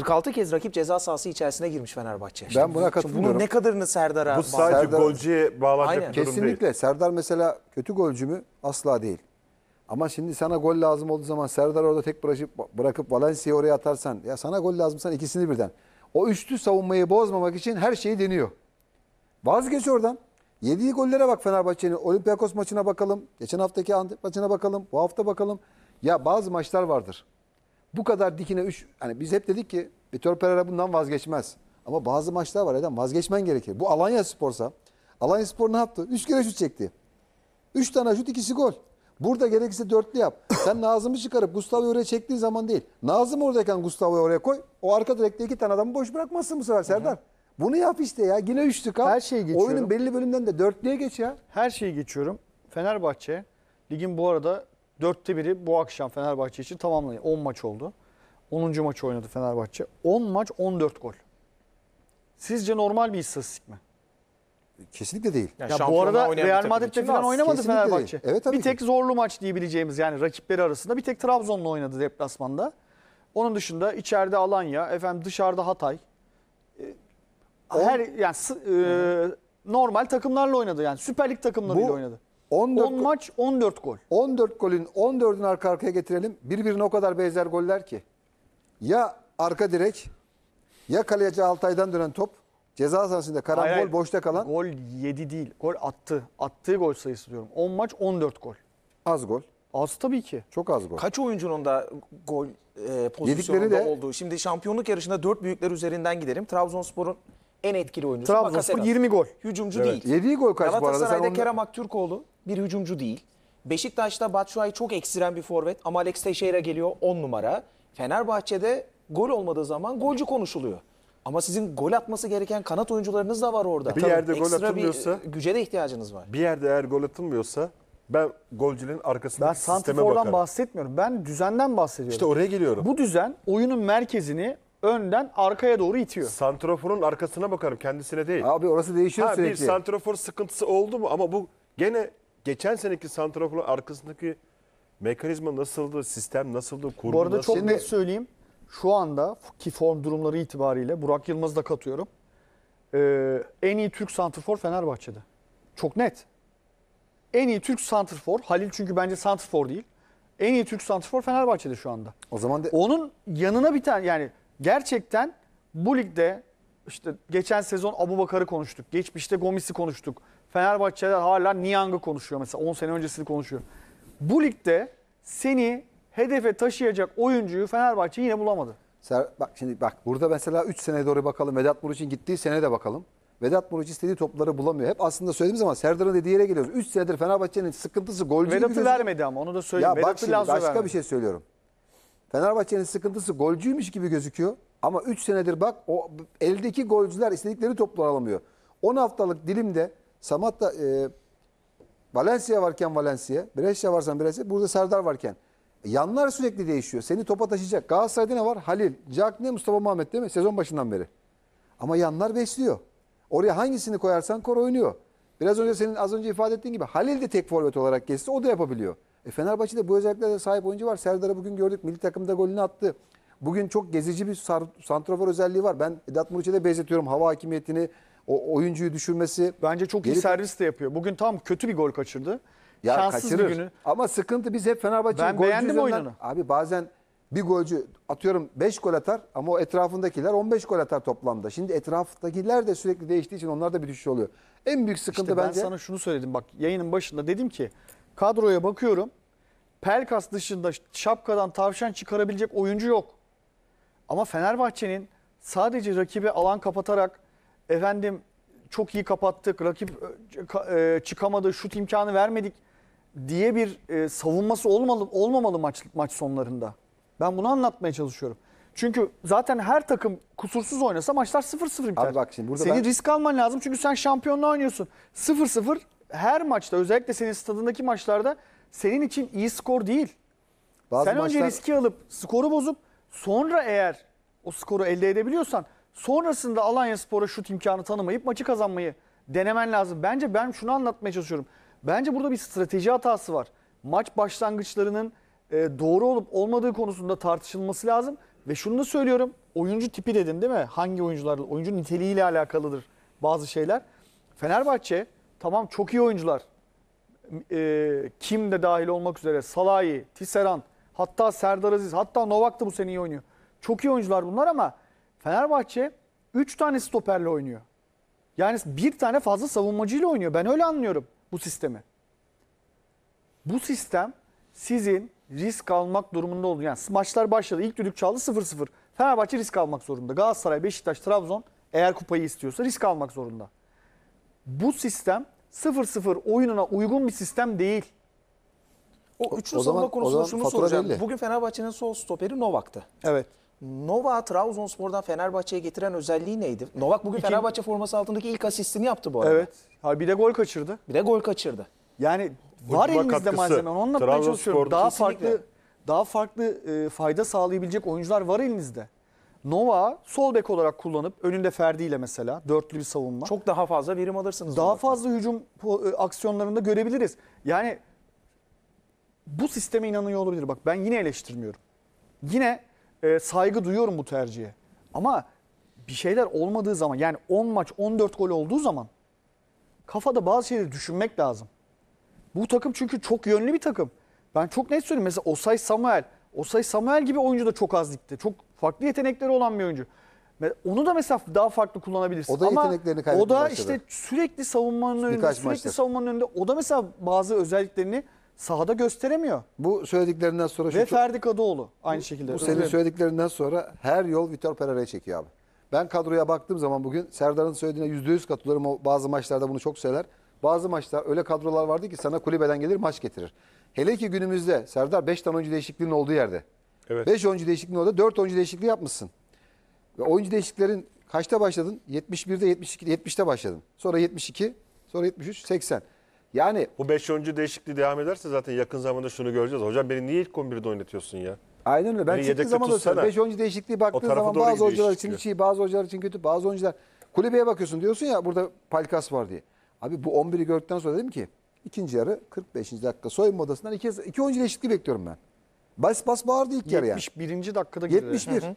46 kez rakip ceza sahası içerisine girmiş Fenerbahçe. Ben buna katılıyorum. Bunun ne kadarını Serdar'a... Bu sadece Serdar... golcüye bağlanacak bir durum değil. Kesinlikle. Serdar mesela kötü golcü mü? Asla değil. Ama şimdi sana gol lazım olduğu zaman Serdar orada tek bırakıp Valencia'yı oraya atarsan, ya sana gol lazımsan ikisini birden. O üçlü savunmayı bozmamak için her şeyi deniyor. Vazgeç oradan. Yediği gollere bak Fenerbahçe'nin. Olympiakos maçına bakalım. Geçen haftaki Antep maçına bakalım. Bu hafta bakalım. Ya bazı maçlar vardır. Bu kadar dikine 3... Hani biz hep dedik ki Vitor Pereira bundan vazgeçmez. Ama bazı maçlar var adam, vazgeçmen gerekir. Bu Alanya Spor'sa. Alanya Spor ne yaptı? 3 kere şut çekti. 3 tane şut, ikisi gol. Burada gerekirse dörtlü yap. Sen Nazım'ı çıkarıp Gustavo'yu oraya çektiğin zaman değil. Nazım oradayken Gustavo'yu oraya koy. O arka direkte 2 tane adamı boş bırakmazsın bu sefer Serdar. Bunu yap işte ya. Yine üçlük al. Her şeyi geçiyorum. Oyunun belli bölümden de dörtlüye geç ya. Her şeyi geçiyorum. Fenerbahçe ligin bu arada 4'te 1'i bu akşam Fenerbahçe için tamamlanıyor. 10 maç oldu. 10. maç oynadı Fenerbahçe. 10 maç 14 gol. Sizce normal bir istatistik mi? Kesinlikle değil. Ya bu arada Real Madrid'de falan oynamadı Fenerbahçe. Evet, bir tek zorlu maç diyebileceğimiz, yani rakipleri arasında bir tek Trabzon'la oynadı deplasmanda. Onun dışında içeride Alanya, dışarıda Hatay. Normal takımlarla oynadı, yani Süper Lig takımlarıyla oynadı. 10 maç 14 gol. 14 golün 14'ünü arka arkaya getirelim. Birbirine o kadar benzer goller ki. Ya arka direk, ya kaleci Altay'dan dönen top. Ceza sahasında karambol, boşta kalan. Gol 7 değil. Gol attı. Attığı gol sayısı diyorum. 10 maç 14 gol. Az gol. Az tabii ki. Çok az gol. Kaç oyuncunun da gol pozisyonunda olduğu. Şimdi şampiyonluk yarışında 4 büyükler üzerinden gidelim. Trabzonspor'un en etkili oyuncusu. Trabzonspor 20 gol. Hücumcu değil. 7 gol kaç bu arada? Galatasaray'da Kerem Aktürkoğlu bir hücumcu değil. Beşiktaş'ta Batshuayi çok eksiren bir forvet ama Alex Teixeira geliyor 10 numara. Fenerbahçe'de gol olmadığı zaman golcü konuşuluyor. Ama sizin gol atması gereken kanat oyuncularınız da var orada. Bir yerde gol atılmıyorsa, güce de ihtiyacınız var. Bir yerde eğer gol atılmıyorsa ben golcünün arkasındaki sisteme bakarım. Ben santrafordan bahsetmiyorum. Ben düzenden bahsediyorum. İşte oraya geliyorum. Bu düzen oyunun merkezini önden arkaya doğru itiyor. Santraforun arkasına bakarım, kendisine değil. Abi orası değişiyor sürekli. Bir santrafor sıkıntısı oldu mu? Ama bu gene geçen seneki santraforun arkasındaki mekanizma nasıldı, sistem nasıldı, kurgu nasıldı? Bu arada çok net söyleyeyim. Şu anda ki form durumları itibariyle Burak Yılmaz'ı da katıyorum. En iyi Türk santrfor Fenerbahçe'de. Çok net. En iyi Türk santrfor Halil, çünkü bence santrfor değil. En iyi Türk santrfor Fenerbahçe'de şu anda. O zaman onun yanına bir tane, yani gerçekten bu ligde işte geçen sezon Abu Bakar'ı konuştuk. Geçmişte Gomis'i konuştuk. Fenerbahçe'de hala Niang'ı konuşuyor mesela. 10 sene öncesini konuşuyor. Bu ligde seni hedefe taşıyacak oyuncuyu Fenerbahçe yine bulamadı. Bak burada mesela 3 seneye doğru bakalım. Vedat Muriç'in gittiği seneye de bakalım. Vedat Muriç istediği topları bulamıyor. Hep aslında söylediğimiz zaman Serdar'ın dediği yere geliyoruz. 3 senedir Fenerbahçe'nin sıkıntısı golcü. Vedat'ı vermedi ama onu da söyleyeyim. Ya bak şimdi başka bir şey söylüyorum. Fenerbahçe'nin sıkıntısı golcüymüş gibi gözüküyor. Ama 3 senedir bak o eldeki golcüler istedikleri topları alamıyor. 10 haftalık dilimde Samat'ta Valencia varken Valencia, Brescia varsan Brescia, burada Serdar varken. Yanlar sürekli değişiyor. Seni topa taşıyacak. Galatasaray'da ne var? Halil, Cagney, Mustafa Muhammed değil mi? Sezon başından beri. Ama yanlar besliyor. Oraya hangisini koyarsan kor oynuyor. Biraz önce senin az önce ifade ettiğin gibi Halil de tek forvet olarak geçti. O da yapabiliyor. Fenerbahçe'de bu özelliklere sahip oyuncu var. Serdar'ı bugün gördük. Milli takımda golünü attı. Bugün çok gezici bir santrafor özelliği var. Ben Vedat Muriç'e de benzetiyorum. Hava hakimiyetini, o oyuncuyu düşürmesi. Bence çok iyi servis de yapıyor. Bugün tam kötü bir gol kaçırdı. Ya şanssız kaçırır. Bir günü. Ama sıkıntı biz hep Fenerbahçe'nin golcü beğendim oyununu. Abi bazen bir golcü atıyorum 5 gol atar ama o etrafındakiler 15 gol atar toplamda. Şimdi etraftakiler de sürekli değiştiği için onlar da bir düşüş oluyor. En büyük sıkıntı işte bence... Ben sana şunu söyledim bak yayının başında, dedim ki kadroya bakıyorum. Pelkas dışında şapkadan tavşan çıkarabilecek oyuncu yok. Ama Fenerbahçe'nin sadece rakibe alan kapatarak çok iyi kapattık, rakip çıkamadı, şut imkanı vermedik diye bir savunması olmamalı maç sonlarında. Ben bunu anlatmaya çalışıyorum. Çünkü zaten her takım kusursuz oynasa maçlar 0-0 biter. Bak şimdi burada senin risk alman lazım çünkü sen şampiyonluğa oynuyorsun. 0-0 her maçta, özellikle senin stadındaki maçlarda senin için iyi skor değil. Sen önce riski alıp skoru bozup sonra eğer o skoru elde edebiliyorsan sonrasında Alanyaspor'a şut imkanı tanımayıp maçı kazanmayı denemen lazım. Bence ben şunu anlatmaya çalışıyorum. Bence burada bir strateji hatası var. Maç başlangıçlarının doğru olup olmadığı konusunda tartışılması lazım. Ve şunu da söylüyorum. Oyuncu tipi dedin değil mi? Hangi oyuncularla, oyuncu niteliğiyle alakalıdır bazı şeyler. Fenerbahçe tamam çok iyi oyuncular. Kim de dahil olmak üzere Salahi, Tisserand, hatta Serdar Aziz, hatta Novak da bu sene iyi oynuyor. Çok iyi oyuncular bunlar ama Fenerbahçe 3 tane stoperle oynuyor. Yani bir tane fazla savunmacıyla oynuyor. Ben öyle anlıyorum bu sistemi. Bu sistem sizin risk almak durumunda oldu. Yani maçlar başladı. İlk düdük çaldı 0-0. Fenerbahçe risk almak zorunda. Galatasaray, Beşiktaş, Trabzon eğer kupayı istiyorsa risk almak zorunda. Bu sistem 0-0 oyununa uygun bir sistem değil. O üçlü savunma konusunda şunu soracağım. Belli. Bugün Fenerbahçe'nin sol stoperi Novak'tı. Evet. Novak Trabzonspor'dan Fenerbahçe'ye getiren özelliği neydi? Novak bugün Fenerbahçe forması altındaki ilk asistini yaptı bu arada. Evet. Ha, bir de gol kaçırdı. Yani var elimizde malzeme. Onu anlatmaya çalışıyorum. Daha farklı fayda sağlayabilecek oyuncular var elinizde. Nova sol bek olarak kullanıp önünde Ferdi ile mesela dörtlü bir savunma. Çok daha fazla verim alırsınız. Daha fazla hücum aksiyonlarında görebiliriz. Yani bu sisteme inanıyor olabilir. Bak ben yine eleştirmiyorum. Yine saygı duyuyorum bu tercihe. Ama bir şeyler olmadığı zaman yani 10 maç 14 gol olduğu zaman kafada bazı şeyleri düşünmek lazım. Bu takım çünkü çok yönlü bir takım. Ben çok net söyleyeyim. Mesela Osay Samuel gibi oyuncu da çok az ligde. Çok farklı yetenekleri olan bir oyuncu. Onu da mesela daha farklı kullanabilirsin. O da ama yeteneklerini kaybetmeye başladı. O da işte sürekli savunmanın önünde, O da mesela bazı özelliklerini sahada gösteremiyor. Bu söylediklerinden sonra... Ve Ferdi Kadıoğlu aynı şekilde. Bu senin söylediklerinden sonra her yol Vitor Pereira'ya çekiyor abi. Ben kadroya baktığım zaman bugün Serdar'ın söylediğine %100 katılıyorum. O bazı maçlarda bunu çok söyler. Bazı maçlar öyle kadrolar vardı ki sana kulübeden gelir maç getirir. Hele ki günümüzde Serdar 5 tane oyuncu değişikliğinin olduğu yerde. Evet. 5 oyuncu değişikliğinin olduğu 4 oyuncu değişikliği yapmışsın. Ve oyuncu değişikliklerin kaçta başladın? 71'de 72'de 70'te başladın. Sonra 72, sonra 73, 80. Yani bu 5 oyuncu değişikliği devam ederse zaten yakın zamanda şunu göreceğiz. Hocam beni niye ilk 11'de oynatıyorsun ya? Aynen öyle. Ben çıktığı zaman da 5 oyuncu değişikliği baktığın zaman bazı hocalar için iyi, bazı hocalar için kötü, bazı oyuncular kulübeye bakıyorsun diyorsun ya burada Pelkas var diye. Abi bu 11'i gördükten sonra dedim ki ikinci yarı 45. dakika soyunma odasından iki oyuncu değişikliği bekliyorum ben. Bas bağırdı ilk yarı yani. 71. dakikada girdi. 71. Hı hı.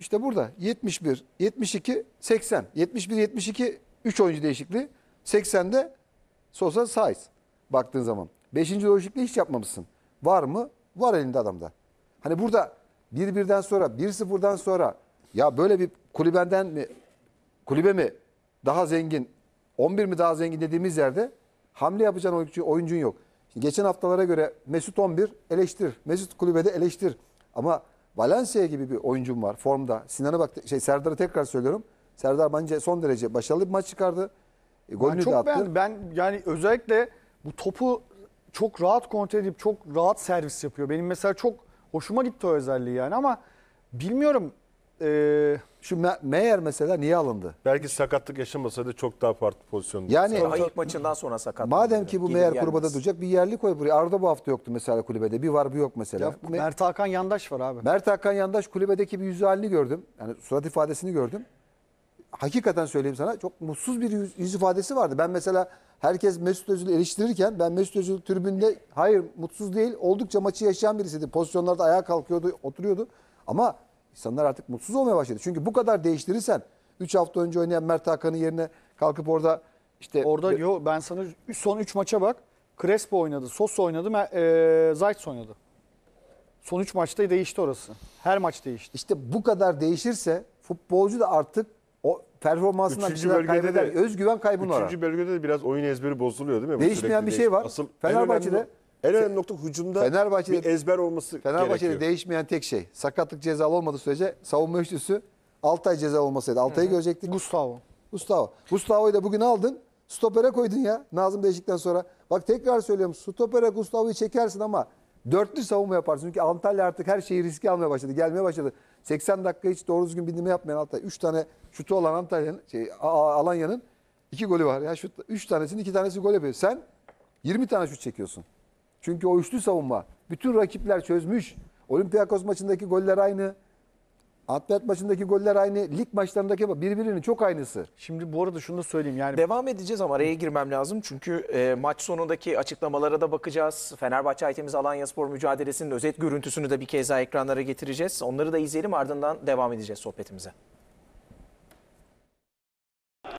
İşte burada 71, 72, 80. 71, 72, 3 oyuncu değişikliği. 80'de Sosa size baktığın zaman. 5. değişikliği hiç yapmamışsın. Var mı? Var elinde adamda. Hani burada 1-1'den sonra, 1-0'dan sonra ya böyle bir kulübe mi daha zengin 11 mi daha zengin dediğimiz yerde hamle yapacağın oyuncun yok. Şimdi geçen haftalara göre Mesut 11 eleştir. Mesut kulübede eleştir. Ama Valencia gibi bir oyuncum var formda. Serdar'a tekrar söylüyorum. Serdar bence son derece başarılı bir maç çıkardı. Golünü de attı. Ben yani özellikle bu topu çok rahat kontrol edip çok rahat servis yapıyor. Benim mesela çok hoşuma gitti o özelliği yani ama bilmiyorum. Meğer mesela niye alındı? Belki sakatlık yaşamasaydı çok daha farklı pozisyonda. Yani ilk maçından sonra sakatlık. Madem ki bu meğer kulübede duracak bir yerli koy buraya. Arda bu hafta yoktu mesela kulübede. Bir var bir yok mesela. Ya, Mert Hakan Yandaş var abi. Mert Hakan Yandaş kulübedeki bir yüz halini gördüm. Yani surat ifadesini gördüm. Hakikaten söyleyeyim sana çok mutsuz bir yüz ifadesi vardı. Ben mesela herkes Mesut Özil'i eleştirirken ben Mesut Özil tribünde hayır mutsuz değil. Oldukça maçı yaşayan birisiydi. Pozisyonlarda ayağa kalkıyordu, oturuyordu. Ama İnsanlar artık mutsuz olmaya başladı. Çünkü bu kadar değiştirirsen 3 hafta önce oynayan Mert Hakan'ın yerine kalkıp orada işte... ben sana son 3 maça bak. Crespo oynadı, Sosa oynadı, Zayt oynadı. Son 3 maçta değişti orası. Her maç değişti. İşte bu kadar değişirse futbolcu da artık o performansından bir şeyler kaybeder. Özgüven kaybını arar. 3. bölgede de biraz oyun ezberi bozuluyor değil mi? Değişmeyen bir şey var. Asıl Fenerbahçe'de... En önemli nokta hücumda bir ezber olması gerekiyor. Fenerbahçe'de değişmeyen tek şey. Sakatlık cezalı olmadığı sürece savunma üçlüsü Altay cezalı olmasaydı. Altay'ı görecektik. Gustavo. Gustavo'yu da bugün aldın. Stopere koydun ya. Nazım değişikten sonra. Bak tekrar söylüyorum. Stopere Gustavo'yu çekersin ama dörtlü savunma yaparsın. Çünkü Antalya artık her şeyi riske almaya başladı. Gelmeye başladı. 80 dakika hiç doğru düzgün bindirme yapmayan Altay. 3 tane şutu olan Alanya'nın 2 golü var. Ya 3 tanesinin 2 tanesi gol yapıyor. Sen 20 tane şut çekiyorsun. Çünkü o üçlü savunma. Bütün rakipler çözmüş. Olympiakos maçındaki goller aynı. Antep maçındaki goller aynı, lig maçlarındaki birbirinin çok aynısı. Şimdi bu arada şunu da söyleyeyim. Yani... Devam edeceğiz ama araya girmem lazım. Çünkü maç sonundaki açıklamalara da bakacağız. Fenerbahçe Aytemiz Alanyaspor mücadelesinin özet görüntüsünü de bir kez daha ekranlara getireceğiz. Onları da izleyelim, ardından devam edeceğiz sohbetimize.